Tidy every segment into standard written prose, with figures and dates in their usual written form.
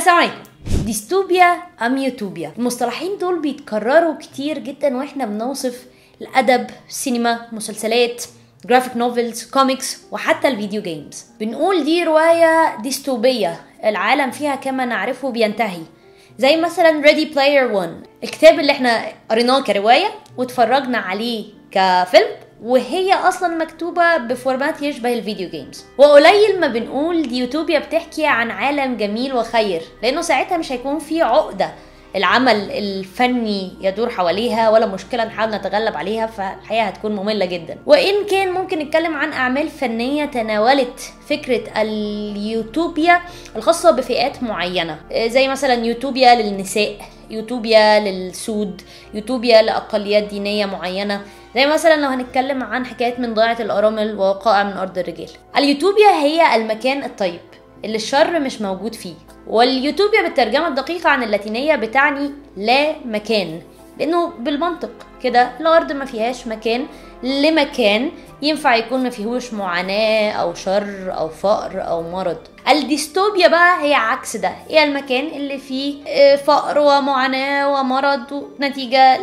السلام عليكم. ديستوبيا ام يوتوبيا، المصطلحين دول بيتكرروا كتير جدا واحنا بنوصف الادب، السينما، مسلسلات، جرافيك نوفلز، كوميكس، وحتى الفيديو جيمز. بنقول دي روايه ديستوبيه، العالم فيها كما نعرفه بينتهي، زي مثلا ريدي بلاير 1، الكتاب اللي احنا قريناه كروايه واتفرجنا عليه كفيلم، وهي اصلا مكتوبه بفورمات يشبه الفيديو جيمز. وقليل ما بنقول ديوتوبيا بتحكي عن عالم جميل وخير، لانه ساعتها مش هيكون في عقده العمل الفني يدور حواليها ولا مشكله نحاول نتغلب عليها، فالحقيقه هتكون ممله جدا. وان كان ممكن نتكلم عن اعمال فنيه تناولت فكره اليوتوبيا الخاصه بفئات معينه، زي مثلا يوتوبيا للنساء، يوتوبيا للسود، يوتوبيا لاقليات دينيه معينه، زي مثلا لو هنتكلم عن حكايه من ضاعه الارامل ووقائع من ارض الرجال. اليوتوبيا هي المكان الطيب اللي الشر مش موجود فيه، واليوتوبيا بالترجمه الدقيقه عن اللاتينيه بتعني لا مكان، لانه بالمنطق كده الارض ما فيهاش مكان لمكان ينفع يكون ما فيهوش معاناه او شر او فقر او مرض. الديستوبيا بقى هي عكس ده، هي المكان اللي فيه فقر ومعاناه ومرض نتيجه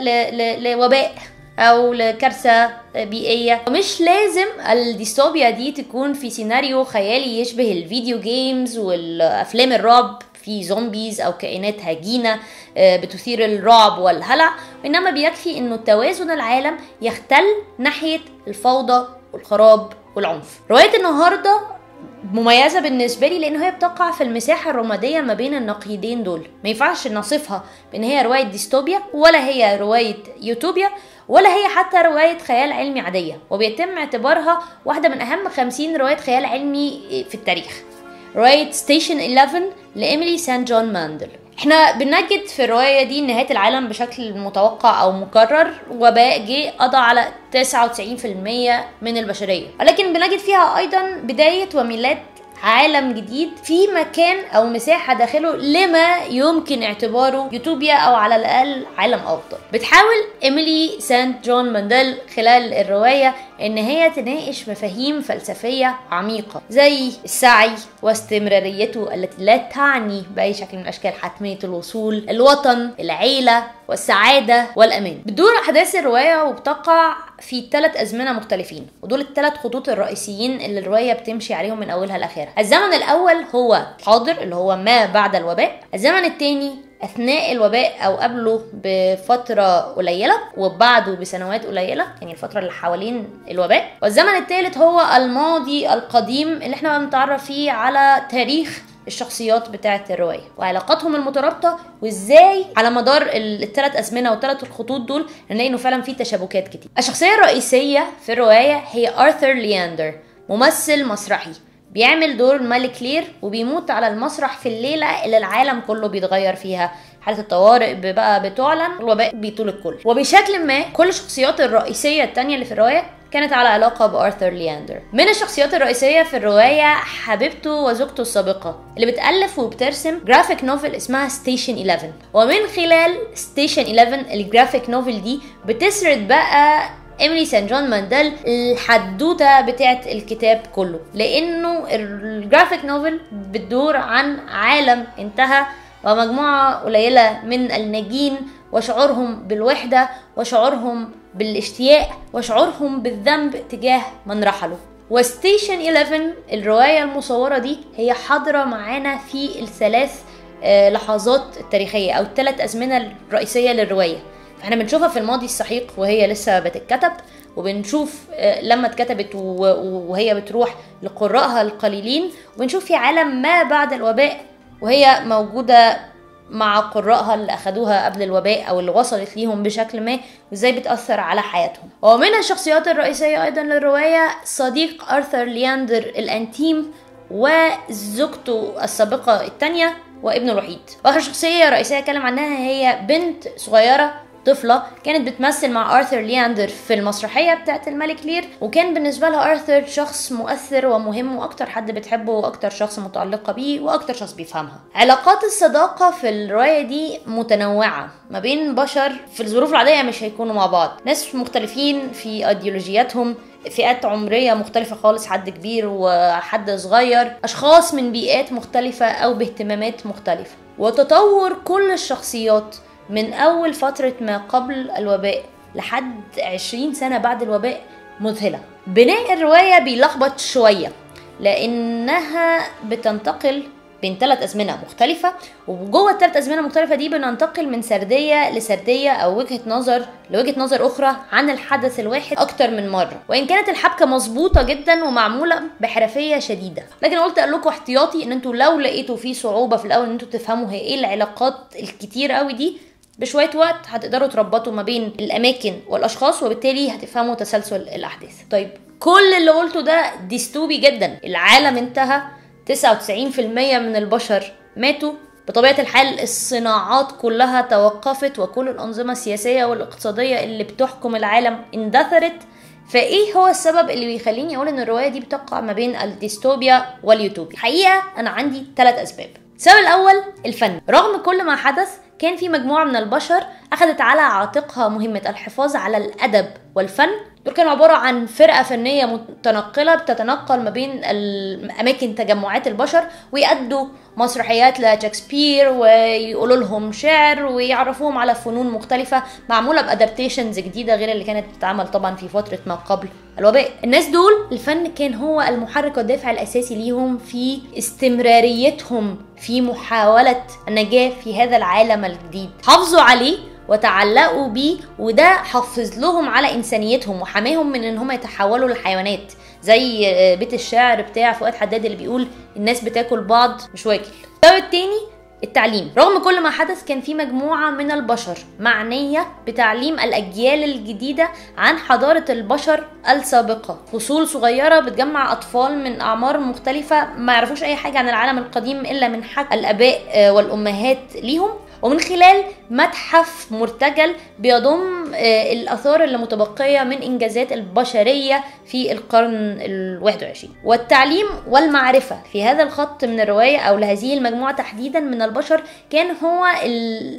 لوباء او لكارثه بيئيه. ومش لازم الديستوبيا دي تكون في سيناريو خيالي يشبه الفيديو جيمز والافلام الرعب، في زومبيز او كائنات هجينه بتثير الرعب والهلع، وانما بيكفي انه توازن العالم يختل ناحيه الفوضى والخراب والعنف. روايه النهارده مميزه بالنسبه لي لان هي بتقع في المساحه الرماديه ما بين النقيضين دول، ما ينفعش نصفها بان هي روايه ديستوبيا ولا هي روايه يوتوبيا ولا هي حتى رواية خيال علمي عادية، وبيتم اعتبارها واحدة من أهم 50 رواية خيال علمي في التاريخ، رواية ستيشن 11 لإيميلي سان جون ماندل. احنا بنجد في الرواية دي نهاية العالم بشكل متوقع أو مكرر، وباء جه قضى على 99% من البشرية، ولكن بنجد فيها أيضا بداية وميلاد عالم جديد في مكان أو مساحة داخله لما يمكن اعتباره يوتوبيا أو على الأقل عالم أفضل. بتحاول إيميلي سانت جون ماندل خلال الرواية إن هي تناقش مفاهيم فلسفية عميقة زي السعي واستمراريته التي لا تعني بأي شكل من أشكال حتمية الوصول، الوطن، العيلة والسعادة والأمان. بتدور أحداث الرواية وبتقع في 3 أزمنة مختلفين، ودول ال3 خطوط الرئيسيين اللي الرواية بتمشي عليهم من أولها لآخرها. الزمن الأول هو الحاضر اللي هو ما بعد الوباء، الزمن الثاني أثناء الوباء أو قبله بفترة قليلة وبعده بسنوات قليلة، يعني الفترة اللي حوالين الوباء، والزمن الثالث هو الماضي القديم اللي احنا بنتعرف فيه على تاريخ الشخصيات بتاعة الرواية وعلاقاتهم المترابطة، وازاي على مدار ال3 أزمنة و3 الخطوط دول هنلاقي انه فعلا في تشابكات كتير. الشخصية الرئيسية في الرواية هي آرثر لياندر، ممثل مسرحي بيعمل دور الملك لير، وبيموت على المسرح في الليلة اللي العالم كله بيتغير فيها، حالة الطوارئ بقى بتعلن، الوباء بيطول الكل. وبشكل ما كل الشخصيات الرئيسية التانية اللي في الرواية كانت على علاقة بآرثر لياندر. من الشخصيات الرئيسية في الرواية حبيبته وزوجته السابقة اللي بتألف وبترسم جرافيك نوفل اسمها ستيشن 11، ومن خلال ستيشن 11 الجرافيك نوفل دي بتسرد بقى إيميلي سان جون ماندل الحدوته بتاعه الكتاب كله، لانه الجرافيك نوفل بتدور عن عالم انتهى ومجموعه قليله من الناجين وشعورهم بالوحده وشعورهم بالاشتياق وشعورهم بالذنب تجاه من رحلوا. وستيشن 11 الروايه المصوره دي هي حاضره معانا في ال3 لحظات التاريخيه او ال3 ازمنه الرئيسيه للروايه، فاحنا بنشوفها في الماضي السحيق وهي لسه بتتكتب، وبنشوف لما اتكتبت وهي بتروح لقراءها القليلين، وبنشوف في عالم ما بعد الوباء وهي موجودة مع قراءها اللي أخدوها قبل الوباء أو اللي وصلت ليهم بشكل ما، وازاي بتأثر على حياتهم. ومن الشخصيات الرئيسية أيضا للرواية صديق آرثر لياندر الأنتيم وزوجته السابقة الثانية وابنه الوحيد. وآخر شخصية رئيسية أتكلم عنها هي بنت صغيرة، طفلة كانت بتمثل مع آرثر لياندر في المسرحية بتاعة الملك لير، وكان بالنسبة لها آرثر شخص مؤثر ومهم وأكتر حد بتحبه وأكتر شخص متعلقة بيه وأكتر شخص بيفهمها. علاقات الصداقة في الرواية دي متنوعة ما بين بشر في الظروف العادية مش هيكونوا مع بعض، ناس مختلفين في أيديولوجياتهم، فئات عمرية مختلفة خالص، حد كبير وحد صغير، أشخاص من بيئات مختلفة أو باهتمامات مختلفة. وتطور كل الشخصيات من أول فترة ما قبل الوباء لحد 20 سنة بعد الوباء مذهلة. بناء الرواية بيلخبط شوية لأنها بتنتقل بين 3 أزمنة مختلفة، وجوه ال3 أزمنة مختلفة دي بننتقل من سردية لسردية أو وجهة نظر لوجهة نظر أخرى عن الحدث الواحد أكتر من مرة، وإن كانت الحبكة مظبوطة جدا ومعمولة بحرفية شديدة. لكن قلت أقول لكم احتياطي إن أنتوا لو لقيتوا في صعوبة في الأول إن أنتوا تفهموا هي إيه العلاقات الكتير قوي دي، بشوية وقت هتقدروا تربطوا ما بين الأماكن والأشخاص، وبالتالي هتفهموا تسلسل الأحداث. طيب كل اللي قلته ده ديستوبي جدا. العالم انتهى، 99% من البشر ماتوا، بطبيعة الحال الصناعات كلها توقفت، وكل الأنظمة السياسية والاقتصادية اللي بتحكم العالم اندثرت. فإيه هو السبب اللي بيخليني أقول إن الرواية دي بتقع ما بين الديستوبيا واليوتوبيا؟ حقيقة أنا عندي 3 أسباب. السبب الأول الفن. رغم كل ما حدث كان في مجموعة من البشر أخذت على عاتقها مهمة الحفاظ على الأدب والفن. دول كانوا عبارة عن فرقة فنية متنقلة بتتنقل ما بين أماكن تجمعات البشر ويأدوا مسرحيات لشكسبير ويقولوا لهم شعر ويعرفوهم على فنون مختلفة معمولة بأدابتيشنز جديدة غير اللي كانت بتتعمل طبعا في فترة ما قبل الوباء. الناس دول الفن كان هو المحرك والدافع الأساسي ليهم في استمراريتهم في محاولة النجاة في هذا العالم الجديد. حافظوا عليه وتعلقوا بيه، وده حفظ لهم على إنسانيتهم وحماهم من إن هم يتحولوا لحيوانات، زي بيت الشعر بتاع فؤاد حداد اللي بيقول الناس بتاكل بعض مش واكل. السبب التاني التعليم. رغم كل ما حدث كان في مجموعة من البشر معنية بتعليم الأجيال الجديدة عن حضارة البشر السابقة. فصول صغيرة بتجمع أطفال من أعمار مختلفة ما يعرفوش أي حاجة عن العالم القديم إلا من حكي الآباء والأمهات ليهم، ومن خلال متحف مرتجل بيضم الآثار اللي متبقية من إنجازات البشرية في القرن ال21. والتعليم والمعرفة في هذا الخط من الرواية أو لهذه المجموعة تحديدا من البشر كان هو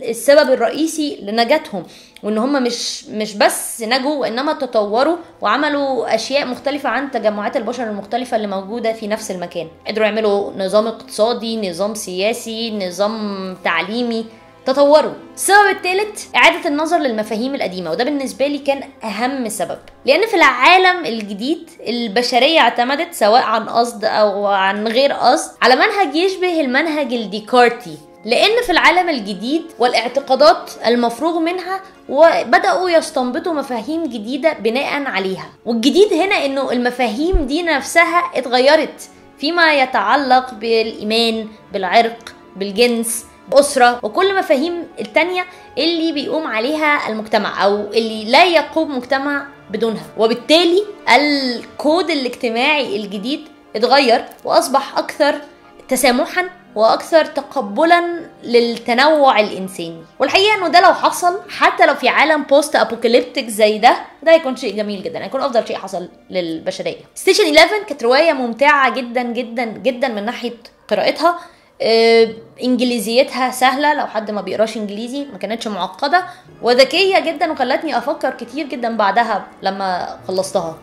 السبب الرئيسي لنجاتهم، وإن هم مش بس نجوا وإنما تطوروا وعملوا أشياء مختلفة عن تجمعات البشر المختلفة اللي موجودة في نفس المكان. قدروا يعملوا نظام اقتصادي، نظام سياسي، نظام تعليمي، تطوروا. السبب الثالث إعادة النظر للمفاهيم القديمة، وده بالنسبة لي كان أهم سبب، لأن في العالم الجديد البشرية اعتمدت سواء عن قصد أو عن غير قصد على منهج يشبه المنهج الديكارتي، لأن في العالم الجديد والاعتقادات المفروغ منها وبدأوا يستنبطوا مفاهيم جديدة بناء عليها. والجديد هنا إنه المفاهيم دي نفسها اتغيرت فيما يتعلق بالإيمان، بالعرق، بالجنس، أسرة، وكل مفاهيم التانية اللي بيقوم عليها المجتمع أو اللي لا يقوم مجتمع بدونها. وبالتالي الكود الاجتماعي الجديد اتغير وأصبح أكثر تسامحا وأكثر تقبلا للتنوع الإنساني. والحقيقة إنه ده لو حصل حتى لو في عالم بوست أبوكاليبتيك زي ده هيكون شيء جميل جدا، هيكون أفضل شيء حصل للبشرية. ستيشن 11 كانت رواية ممتعة جدا جدا جدا من ناحية قراءتها، انجليزيتها سهله لو حد ما بيقراش انجليزي، ما كانتش معقده، وذكيه جدا وخلتني افكر كتير جدا بعدها لما خلصتها.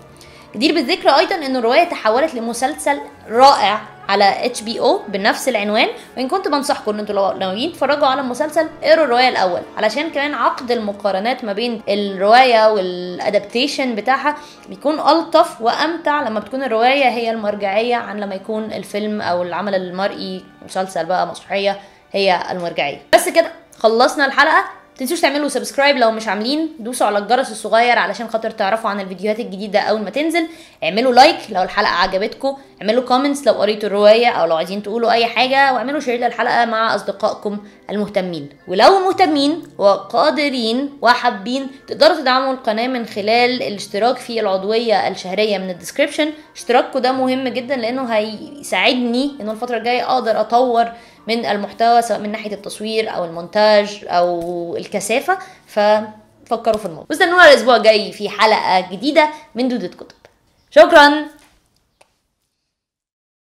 جدير بالذكر ايضا ان الروايه تحولت لمسلسل رائع على HBO بنفس العنوان، وان كنت بنصحكم ان انتوا لو ناويين تتفرجوا على المسلسل اقروا الروايه الاول، علشان كمان عقد المقارنات ما بين الروايه والادابتيشن بتاعها بيكون الطف وامتع لما بتكون الروايه هي المرجعيه عن لما يكون الفيلم او العمل المرئي مسلسل بقى مسرحيه هي المرجعيه. بس كده خلصنا الحلقه، متنسوش تعملوا سبسكرايب لو مش عاملين، دوسوا على الجرس الصغير علشان خاطر تعرفوا عن الفيديوهات الجديدة اول ما تنزل، اعملوا لايك لو الحلقة عجبتكم، اعملوا كومنتس لو قريتوا الرواية او لو عايزين تقولوا اي حاجة، واعملوا شير للحلقة مع اصدقائكم المهتمين. ولو مهتمين وقادرين وحابين تقدروا تدعموا القناة من خلال الاشتراك في العضوية الشهرية من الديسكريبشن. اشتراككم ده مهم جدا لانه هيساعدني ان الفترة الجاية اقدر اطور من المحتوى سواء من ناحية التصوير أو المونتاج أو الكثافة، ففكروا في الموضوع. واستنونا الأسبوع الجاي في حلقة جديدة من دودة كتب. شكرا.